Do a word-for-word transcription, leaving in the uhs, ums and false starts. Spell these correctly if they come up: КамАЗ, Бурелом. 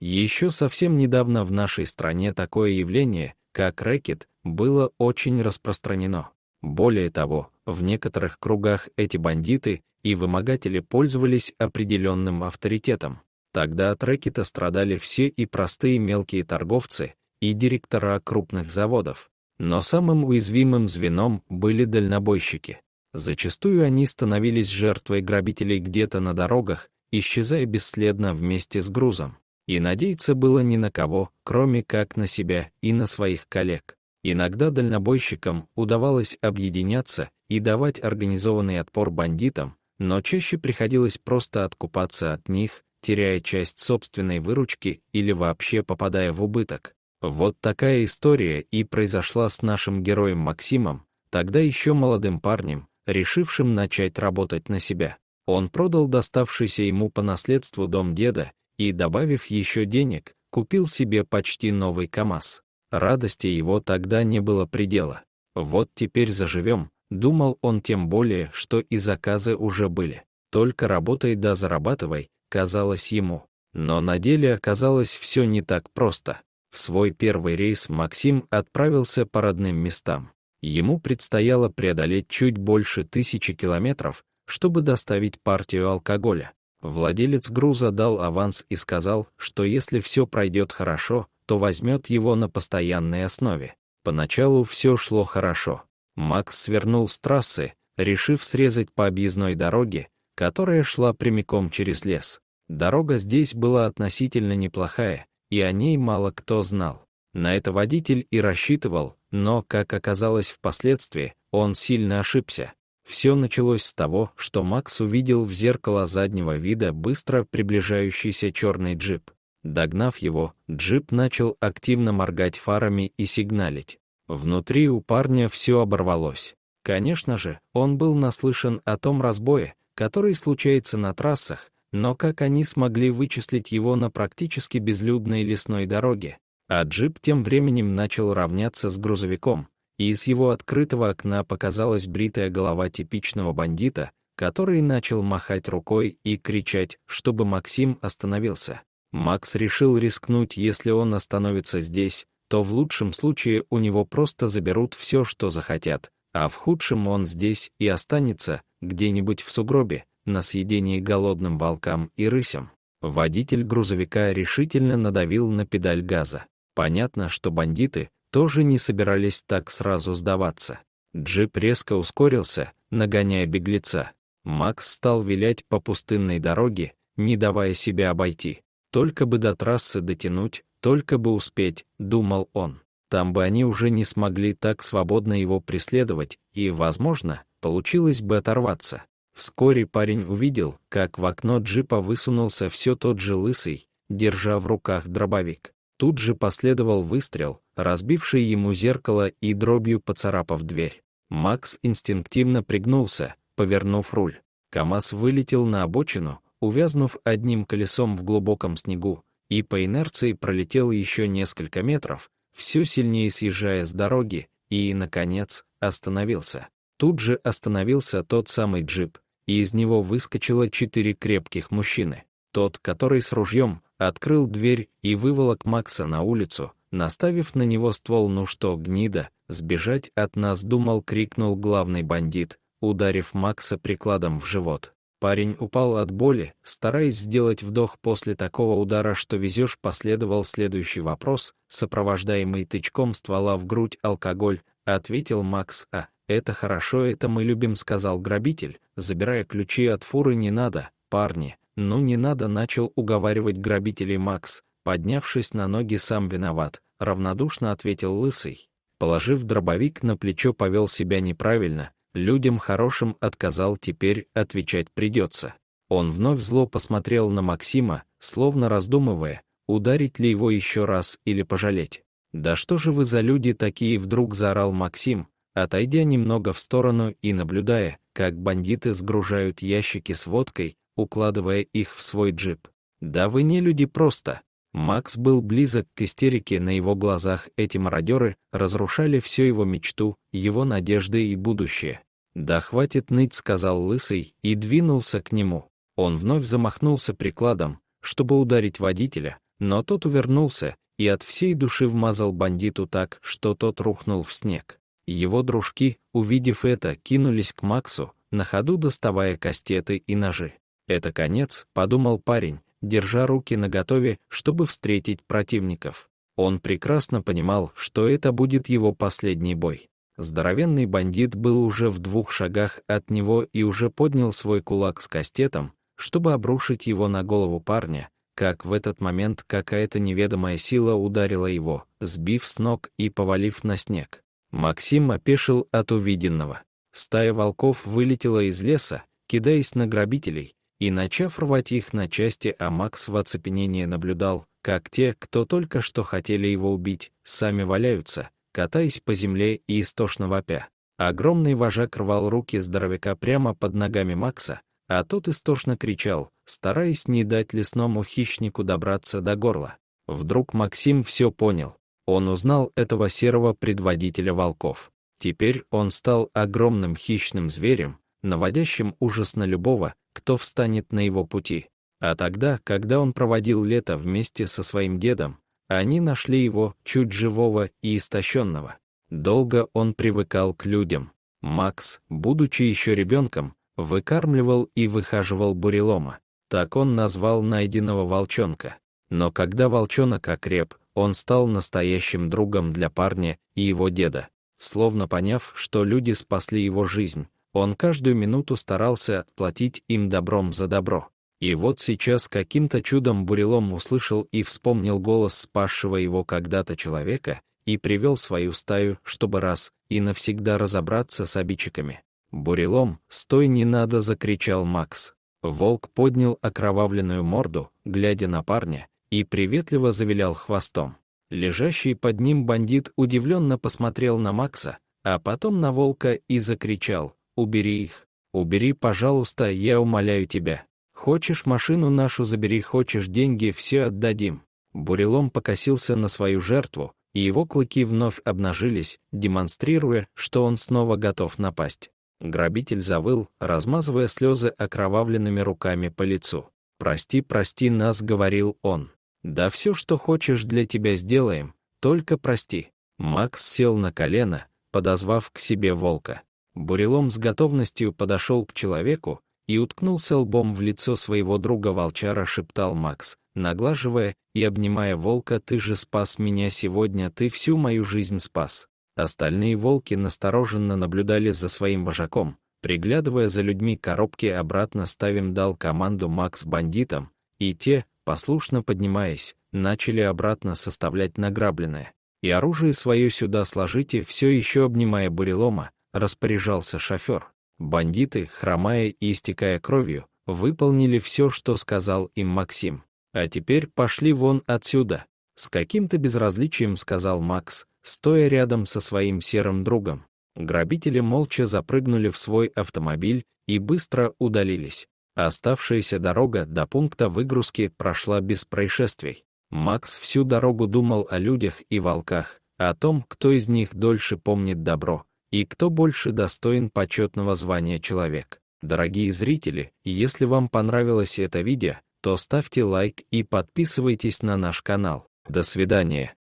Еще совсем недавно в нашей стране такое явление, как рэкет, было очень распространено. Более того, в некоторых кругах эти бандиты и вымогатели пользовались определенным авторитетом. Тогда от рэкета страдали все и простые мелкие торговцы, и директора крупных заводов. Но самым уязвимым звеном были дальнобойщики. Зачастую они становились жертвой грабителей где-то на дорогах, исчезая бесследно вместе с грузом. И надеяться было ни на кого, кроме как на себя и на своих коллег. Иногда дальнобойщикам удавалось объединяться и давать организованный отпор бандитам, но чаще приходилось просто откупаться от них, теряя часть собственной выручки или вообще попадая в убыток. Вот такая история и произошла с нашим героем Максимом, тогда еще молодым парнем, решившим начать работать на себя. Он продал доставшийся ему по наследству дом деда и, добавив еще денег, купил себе почти новый КамАЗ. Радости его тогда не было предела. «Вот теперь заживем», — думал он, тем более, что и заказы уже были. «Только работай да зарабатывай», — казалось ему. Но на деле оказалось все не так просто. В свой первый рейс Максим отправился по родным местам. Ему предстояло преодолеть чуть больше тысячи километров, чтобы доставить партию алкоголя. Владелец груза дал аванс и сказал, что если все пройдет хорошо, то возьмет его на постоянной основе. Поначалу все шло хорошо. Макс свернул с трассы, решив срезать по объездной дороге, которая шла прямиком через лес. Дорога здесь была относительно неплохая, и о ней мало кто знал. На это водитель и рассчитывал, но, как оказалось впоследствии, он сильно ошибся. Все началось с того, что Макс увидел в зеркало заднего вида быстро приближающийся черный джип. Догнав его, джип начал активно моргать фарами и сигналить. Внутри у парня все оборвалось. Конечно же, он был наслышан о том разбое, который случается на трассах, но как они смогли вычислить его на практически безлюдной лесной дороге? А джип тем временем начал равняться с грузовиком, и из его открытого окна показалась бритая голова типичного бандита, который начал махать рукой и кричать, чтобы Максим остановился. Макс решил рискнуть: если он остановится здесь, то в лучшем случае у него просто заберут все, что захотят, а в худшем он здесь и останется, где-нибудь в сугробе, на съедении голодным волкам и рысям. Водитель грузовика решительно надавил на педаль газа. Понятно, что бандиты тоже не собирались так сразу сдаваться. Джип резко ускорился, нагоняя беглеца. Макс стал вилять по пустынной дороге, не давая себя обойти. «Только бы до трассы дотянуть, только бы успеть», — думал он. «Там бы они уже не смогли так свободно его преследовать, и, возможно, получилось бы оторваться». Вскоре парень увидел, как в окно джипа высунулся все тот же лысый, держа в руках дробовик. Тут же последовал выстрел, разбивший ему зеркало и дробью поцарапав дверь. Макс инстинктивно пригнулся, повернув руль. КамАЗ вылетел на обочину, увязнув одним колесом в глубоком снегу, и по инерции пролетел еще несколько метров, все сильнее съезжая с дороги, и, наконец, остановился. Тут же остановился тот самый джип, и из него выскочило четыре крепких мужчины. Тот, который с ружьем, открыл дверь и выволок Макса на улицу, наставив на него ствол. «Ну что, гнида, сбежать от нас думал?» — крикнул главный бандит, ударив Макса прикладом в живот. Парень упал от боли, стараясь сделать вдох после такого удара, что везешь. Последовал следующий вопрос, сопровождаемый тычком ствола в грудь. «Алкоголь», — ответил Макс. «А, это хорошо, это мы любим», — сказал грабитель, забирая ключи от фуры. «Не надо, парни, ну не надо», — начал уговаривать грабителей Макс, поднявшись на ноги. «Сам виноват», — равнодушно ответил лысый. Положив дробовик на плечо, повел себя неправильно, людям хорошим отказал, теперь отвечать придется. Он вновь зло посмотрел на Максима, словно раздумывая, ударить ли его еще раз или пожалеть. «Да что же вы за люди такие?» — вдруг заорал Максим, отойдя немного в сторону и наблюдая, как бандиты сгружают ящики с водкой, укладывая их в свой джип. «Да вы не люди просто!» Макс был близок к истерике. На его глазах эти мародеры разрушали всю его мечту, его надежды и будущее. «Да хватит ныть», — сказал лысый и двинулся к нему. Он вновь замахнулся прикладом, чтобы ударить водителя, Но тот увернулся и от всей души вмазал бандиту так, что тот рухнул в снег. Его дружки, увидев это, кинулись к Максу, на ходу доставая кастеты и ножи. «Это конец», — подумал парень, держа руки наготове, чтобы встретить противников. Он прекрасно понимал, что это будет его последний бой. Здоровенный бандит был уже в двух шагах от него и уже поднял свой кулак с кастетом, чтобы обрушить его на голову парня, как в этот момент какая-то неведомая сила ударила его, сбив с ног и повалив на снег. Максим опешил от увиденного. Стая волков вылетела из леса, кидаясь на грабителей, и начав рвать их на части, а Макс в оцепенении наблюдал, как те, кто только что хотели его убить, сами валяются, катаясь по земле и истошно вопя. Огромный вожак рвал руки здоровяка прямо под ногами Макса, а тот истошно кричал, стараясь не дать лесному хищнику добраться до горла. Вдруг Максим все понял. Он узнал этого серого предводителя волков. Теперь он стал огромным хищным зверем, наводящим ужас на любого, кто встанет на его пути. А тогда, когда он проводил лето вместе со своим дедом, они нашли его чуть живого и истощенного. Долго он привыкал к людям. Макс, будучи еще ребенком, выкармливал и выхаживал бурелома. Так он назвал найденного волчонка. Но когда волчонок окреп, он стал настоящим другом для парня и его деда. Словно поняв, что люди спасли его жизнь, он каждую минуту старался отплатить им добром за добро. И вот сейчас каким-то чудом бурелом услышал и вспомнил голос спасшего его когда-то человека и привел свою стаю, чтобы раз и навсегда разобраться с обидчиками. «Бурелом, стой, не надо!» — закричал Макс. Волк поднял окровавленную морду, глядя на парня, и приветливо завилял хвостом. Лежащий под ним бандит удивленно посмотрел на Макса, а потом на волка и закричал: «Убери их! Убери, пожалуйста, я умоляю тебя! Хочешь машину нашу забери, хочешь деньги, все отдадим!» Бурелом покосился на свою жертву, и его клыки вновь обнажились, демонстрируя, что он снова готов напасть. Грабитель завыл, размазывая слезы окровавленными руками по лицу. «Прости, прости нас», — говорил он. «Да все, что хочешь, для тебя сделаем, только прости». Макс сел на колено, подозвав к себе волка. Бурелом с готовностью подошел к человеку и уткнулся лбом в лицо своего друга-волчара, шептал Макс, наглаживая и обнимая волка: «Ты же спас меня сегодня, ты всю мою жизнь спас». Остальные волки настороженно наблюдали за своим вожаком, приглядывая за людьми. Коробки обратно ставим, дал команду Макс бандитам, и те, послушно поднимаясь, начали обратно составлять награбленное. «И оружие свое сюда сложите», — все еще обнимая бурелома, распоряжался шофер. Бандиты, хромая и истекая кровью, выполнили все, что сказал им Максим. «А теперь пошли вон отсюда», — с каким-то безразличием сказал Макс, стоя рядом со своим серым другом. Грабители молча запрыгнули в свой автомобиль и быстро удалились. Оставшаяся дорога до пункта выгрузки прошла без происшествий. Макс всю дорогу думал о людях и волках, о том, кто из них дольше помнит добро и кто больше достоин почетного звания человек. Дорогие зрители, если вам понравилось это видео, то ставьте лайк и подписывайтесь на наш канал. До свидания.